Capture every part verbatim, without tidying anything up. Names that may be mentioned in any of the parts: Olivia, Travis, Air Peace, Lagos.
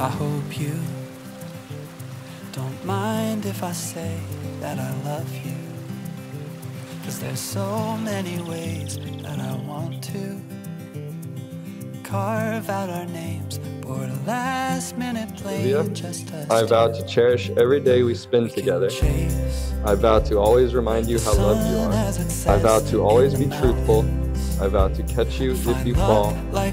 I hope you don't mind if I say that I love you, 'cause there's so many ways that I want to carve out our names, board a last minute plane just us. I vow to cherish every day we spend together. I vow to always remind you how loved you are. I vow to always be truthful. I vow to catch you if you fall. I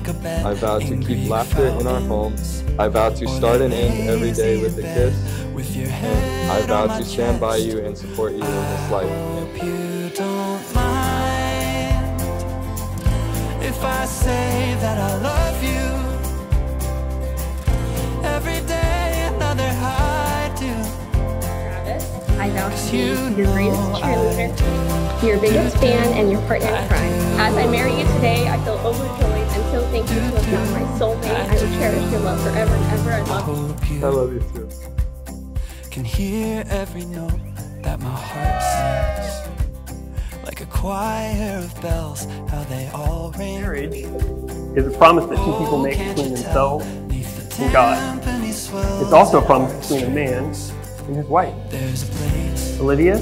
vow to keep laughter in our home. I vow to start and end every day with a kiss. And I vow to stand by you and support you in this life. Hope you don't mind if I say that I love you. Every day another I do. Travis, I vow to be your greatest cheerleader, your biggest fan, and your partner in crime. As I marry you today, I feel overjoyed and so thankful to have found my soulmate. I will cherish your love forever and ever. I love you. I love you too. Can hear every note that my heart sings, like a choir of bells, how they all ring. Marriage is a promise that two people make between themselves and God. It's also a promise between a man and his wife. Olivia,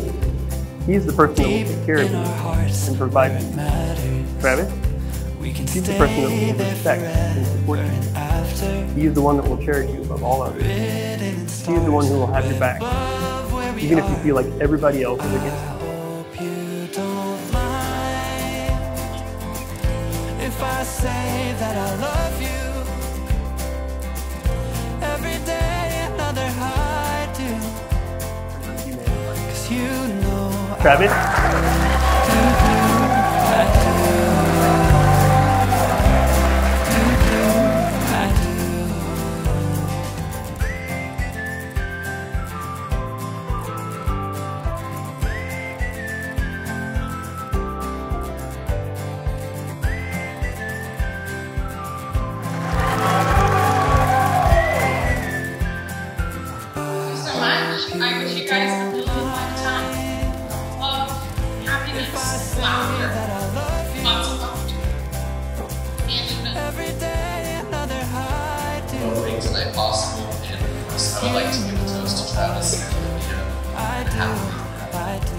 he is the person that will take care of you and provide you. Travis, he's the person that will respect and support you. He is the one that will cherish you above all others. She is the one who will have your back, even if you feel like everybody else is against you. Hope you don't mind if I say that I love you. Every day another I do. 'Cause you know Travis. I wish you guys a really long time. Love, happiness, laughter, lots of laughter. And every day another high do things that possible. And I would like to give a toast to Travis and Olivia. I do.